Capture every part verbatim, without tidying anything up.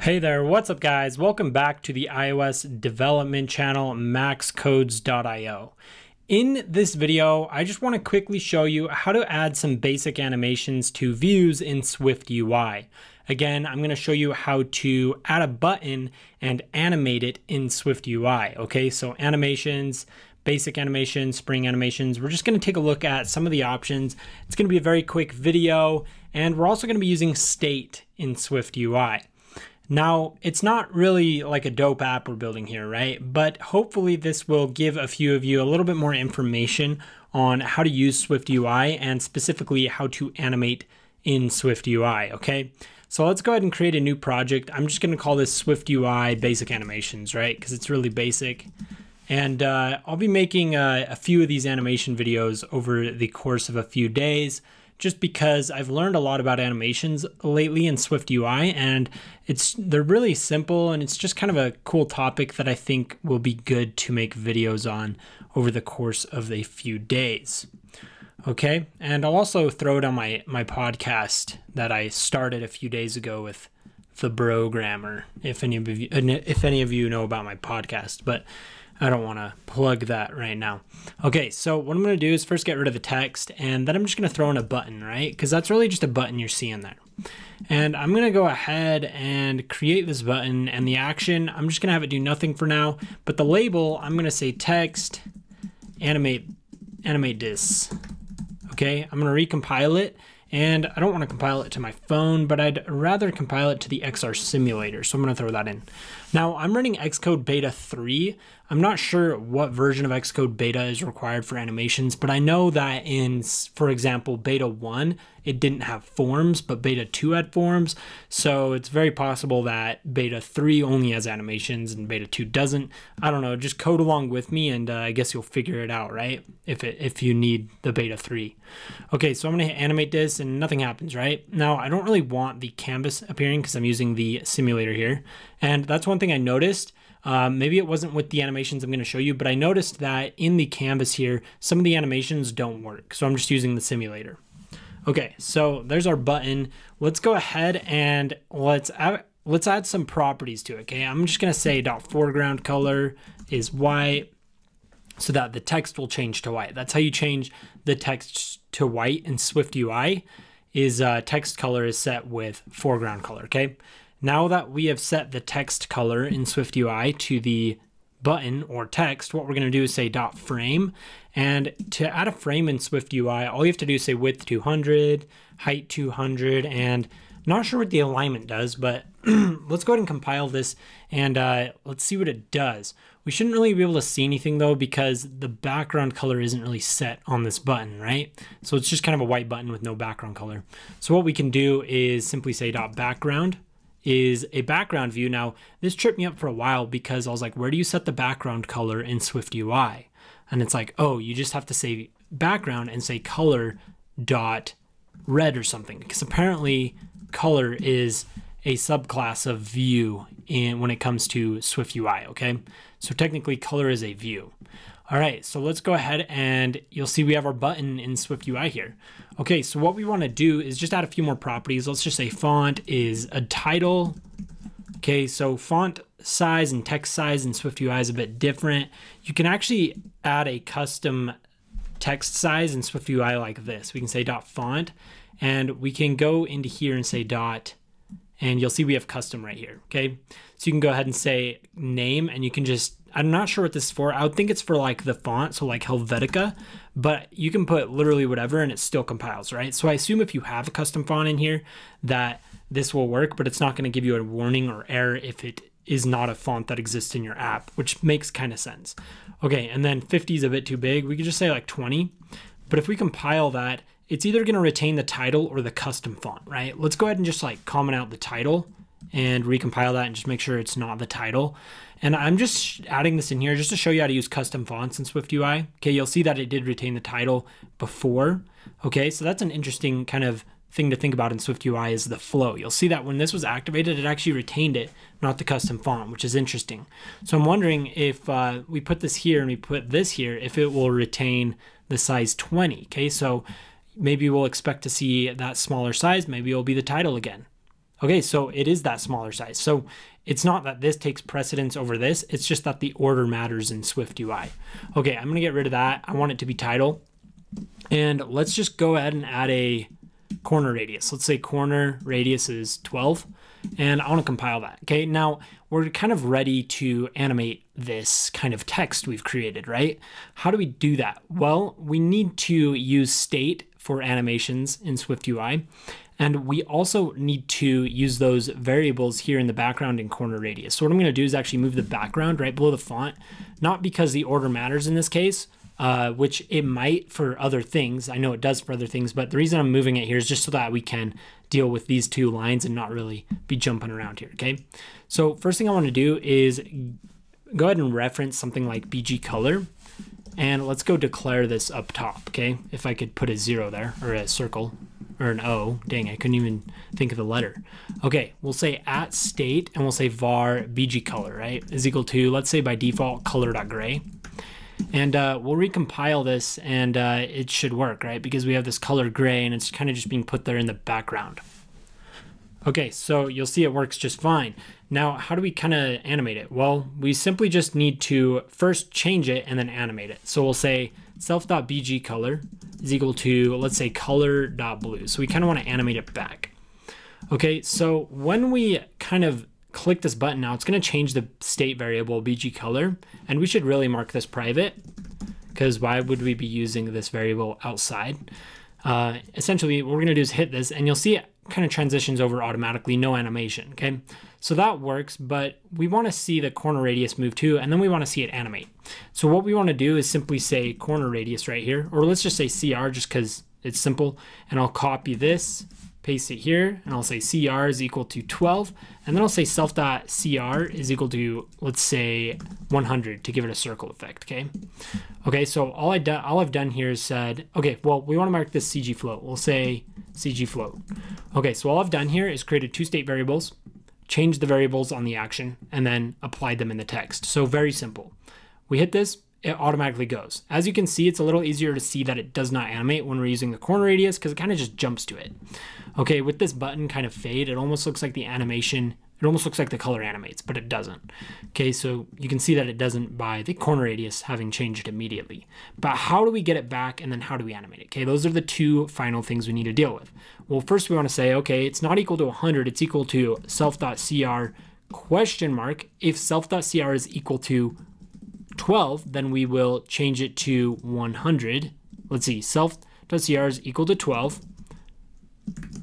Hey there, what's up guys? Welcome back to the iOS development channel, max codes dot i o. In this video, I just want to quickly show you how to add some basic animations to views in SwiftUI. Again, I'm going to show you how to add a button and animate it in SwiftUI. Okay, so animations, basic animations, spring animations. We're just going to take a look at some of the options. It's going to be a very quick video, and we're also going to be using state in SwiftUI. Now, it's not really like a dope app we're building here, right? But hopefully this will give a few of you a little bit more information on how to use SwiftUI and specifically how to animate in SwiftUI, okay? So let's go ahead and create a new project. I'm just gonna call this SwiftUI Basic Animations, right? Because it's really basic. And uh, I'll be making a, a few of these animation videos over the course of a few days, just because I've learned a lot about animations lately in SwiftUI, and it's they're really simple, and it's just kind of a cool topic that I think will be good to make videos on over the course of a few days. Okay, and I'll also throw it on my, my podcast that I started a few days ago with the programmer, if any of you, if any of you know about my podcast, but I don't want to plug that right now. Okay, so what I'm going to do is first get rid of the text, and then I'm just going to throw in a button, right? Because that's really just a button you're seeing there. And I'm going to go ahead and create this button, and the action, I'm just going to have it do nothing for now. But the label, I'm going to say text, animate, animate this. Okay, I'm going to recompile it. And I don't want to compile it to my phone, but I'd rather compile it to the X R simulator. So I'm going to throw that in. Now I'm running Xcode beta three. I'm not sure what version of Xcode beta is required for animations, but I know that in, for example, beta one, it didn't have forms, but beta two had forms. So it's very possible that beta three only has animations and beta two doesn't. I don't know, just code along with me and uh, I guess you'll figure it out, right? If, it, if you need the beta three. Okay, so I'm going to hit animate this. And nothing happens, right? Now, I don't really want the canvas appearing because I'm using the simulator here. And that's one thing I noticed. Um, maybe it wasn't with the animations I'm going to show you, but I noticed that in the canvas here, some of the animations don't work. So I'm just using the simulator. Okay, so there's our button. Let's go ahead and let's add, let's add some properties to it, okay? I'm just going to say dot foreground color is white, so that the text will change to white. That's how you change the text to white in SwiftUI, is uh, text color is set with foreground color, okay? Now that we have set the text color in SwiftUI to the button or text, what we're gonna do is say dot frame. And to add a frame in SwiftUI, all you have to do is say width two hundred, height two hundred, and not sure what the alignment does, but let's go ahead and compile this and uh, let's see what it does. We shouldn't really be able to see anything though, because the background color isn't really set on this button, right? So it's just kind of a white button with no background color. So what we can do is simply say dot background is a background view. Now this tripped me up for a while because I was like, where do you set the background color in SwiftUI? And it's like, oh, you just have to say background and say color dot red or something, because apparently color is a subclass of view in when it comes to SwiftUI, okay? So technically color is a view. All right, so let's go ahead and you'll see we have our button in SwiftUI here. Okay, so what we wanna do is just add a few more properties. Let's just say font is a title. Okay, so font size and text size in SwiftUI is a bit different. You can actually add a custom text size in SwiftUI like this. We can say dot font, and we can go into here and say dot, and you'll see we have custom right here, okay? So you can go ahead and say name, and you can just, I'm not sure what this is for. I would think it's for like the font, so like Helvetica, but you can put literally whatever and it still compiles, right? So I assume if you have a custom font in here that this will work, but it's not gonna give you a warning or error if it is not a font that exists in your app, which makes kind of sense. Okay, and then fifty is a bit too big. We could just say like twenty, but if we compile that, it's either gonna retain the title or the custom font, right? Let's go ahead and just like comment out the title and recompile that and just make sure it's not the title. And I'm just adding this in here just to show you how to use custom fonts in SwiftUI. Okay, you'll see that it did retain the title before. Okay, so that's an interesting kind of thing to think about in SwiftUI, is the flow. You'll see that when this was activated, it actually retained it, not the custom font, which is interesting. So I'm wondering if uh, we put this here and we put this here, if it will retain the size twenty, okay? So maybe we'll expect to see that smaller size. Maybe it'll be the title again. Okay, so it is that smaller size. So it's not that this takes precedence over this, it's just that the order matters in SwiftUI. Okay, I'm gonna get rid of that. I want it to be title. And let's just go ahead and add a corner radius. Let's say corner radius is twelve. And I want to compile that. Okay, now we're kind of ready to animate this kind of text we've created, right? How do we do that? Well, we need to use state for animations in SwiftUI. And we also need to use those variables here in the background and corner radius. So what I'm going to do is actually move the background right below the font, not because the order matters in this case, Uh, which it might for other things. I know it does for other things, but the reason I'm moving it here is just so that we can deal with these two lines and not really be jumping around here, okay? So first thing I want to do is go ahead and reference something like B G color, and let's go declare this up top, okay? If I could put a zero there, or a circle, or an O, dang, I couldn't even think of the letter. Okay, we'll say at state, and we'll say var B G color, right? Is equal to, let's say by default, color.gray. And uh, we'll recompile this and uh, it should work, right? Because we have this color gray and it's kind of just being put there in the background. Okay, so you'll see it works just fine. Now, how do we kind of animate it? Well, we simply just need to first change it and then animate it. So we'll say self.bg color is equal to, let's say color.blue. So we kind of want to animate it back. Okay, so when we kind of click this button now, it's going to change the state variable B G color, and we should really mark this private because why would we be using this variable outside? Uh, essentially, what we're going to do is hit this and you'll see it kind of transitions over automatically, no animation. Okay, so that works, but we want to see the corner radius move too, and then we want to see it animate. So what we want to do is simply say corner radius right here, or let's just say C R just because it's simple, and I'll copy this, paste it here, and I'll say C R is equal to twelve, and then I'll say self.cr is equal to, let's say one hundred to give it a circle effect, okay? Okay, so all, I do, all I've done here is said, okay, well, we wanna mark this C G float. We'll say C G float. Okay, so all I've done here is created two state variables, changed the variables on the action, and then applied them in the text. So very simple. We hit this, it automatically goes. As you can see, it's a little easier to see that it does not animate when we're using the corner radius because it kind of just jumps to it. Okay, with this button kind of fade, it almost looks like the animation, it almost looks like the color animates, but it doesn't. Okay, so you can see that it doesn't by the corner radius having changed immediately. But how do we get it back and then how do we animate it? Okay, those are the two final things we need to deal with. Well, first we want to say, okay, it's not equal to one hundred, it's equal to self.cr question mark. If self.cr is equal to twelve, then we will change it to one hundred. Let's see, self.cr is equal to twelve.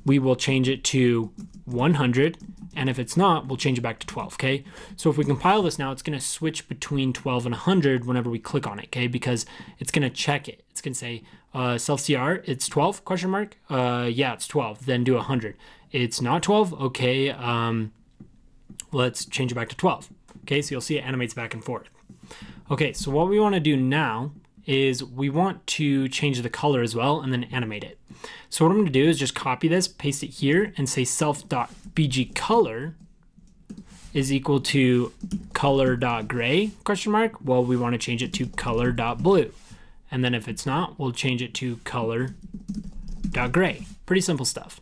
We will change it to one hundred. And if it's not, we'll change it back to twelve, okay? So if we compile this now, it's gonna switch between twelve and one hundred whenever we click on it, okay? Because it's gonna check it. It's gonna say, uh, self.cr, it's twelve, question mark? Uh, yeah, it's twelve, then do one hundred. It's not twelve, okay, um, let's change it back to twelve. Okay, so you'll see it animates back and forth. Okay, so what we want to do now is we want to change the color as well and then animate it. So what I'm going to do is just copy this, paste it here, and say self.bg color is equal to color.gray question mark. Well, we want to change it to color.blue. And then if it's not, we'll change it to color.gray. Pretty simple stuff.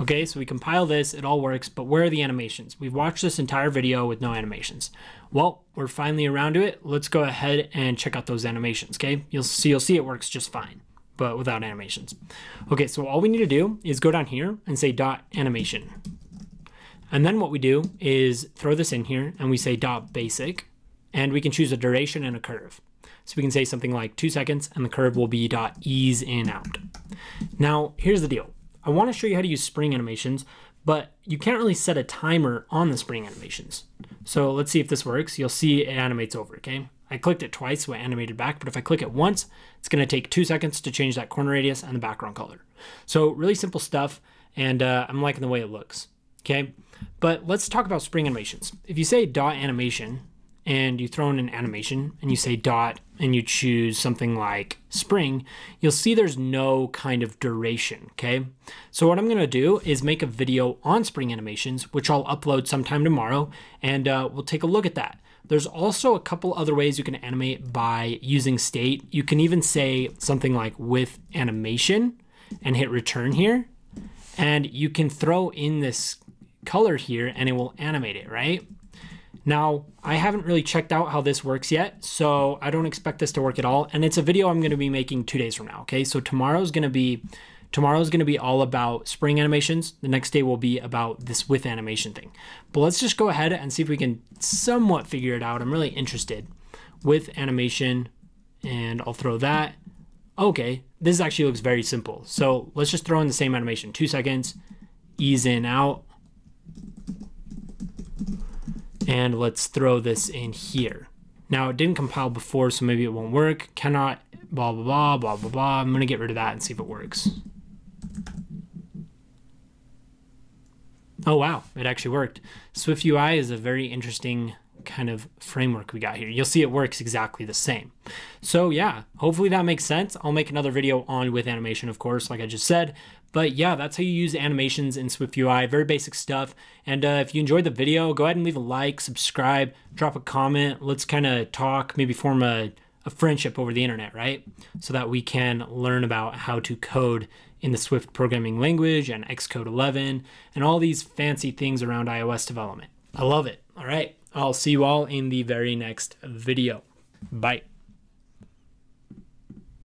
Okay, so we compile this, it all works, but where are the animations? We've watched this entire video with no animations. Well, we're finally around to it. Let's go ahead and check out those animations, okay? You'll see, you'll see it works just fine, but without animations. Okay, so all we need to do is go down here and say dot animation. And then what we do is throw this in here and we say dot basic, and we can choose a duration and a curve. So we can say something like two seconds and the curve will be dot ease in out. Now, here's the deal. I want to show you how to use spring animations, but you can't really set a timer on the spring animations. So let's see if this works. You'll see it animates over, okay? I clicked it twice, so it animated back, but if I click it once, it's going to take two seconds to change that corner radius and the background color. So really simple stuff, and uh, I'm liking the way it looks, okay? But let's talk about spring animations. If you say dot animation, and you throw in an animation and you say dot and you choose something like spring, you'll see there's no kind of duration, okay? So what I'm gonna do is make a video on spring animations, which I'll upload sometime tomorrow, and uh, we'll take a look at that. There's also a couple other ways you can animate by using state. You can even say something like with animation and hit return here, and you can throw in this color here and it will animate it, right? Now, I haven't really checked out how this works yet, so I don't expect this to work at all. And it's a video I'm gonna be making two days from now, okay? So tomorrow's gonna be tomorrow's gonna be all about spring animations. The next day will be about this with animation thing. But let's just go ahead and see if we can somewhat figure it out. I'm really interested. With animation, and I'll throw that. Okay, this actually looks very simple. So let's just throw in the same animation, two seconds, ease in, out. And let's throw this in here. Now it didn't compile before, so maybe it won't work. Cannot, blah, blah, blah, blah, blah, blah. I'm gonna get rid of that and see if it works. Oh wow, it actually worked. SwiftUI is a very interesting kind of framework we got here. You'll see it works exactly the same. So yeah, hopefully that makes sense. I'll make another video on with animation, of course, like I just said. But yeah, that's how you use animations in SwiftUI, very basic stuff. And uh, if you enjoyed the video, go ahead and leave a like, subscribe, drop a comment. Let's kind of talk, maybe form a, a friendship over the internet, right? So that we can learn about how to code in the Swift programming language and Xcode eleven and all these fancy things around iOS development. I love it. All right. I'll see you all in the very next video. Bye.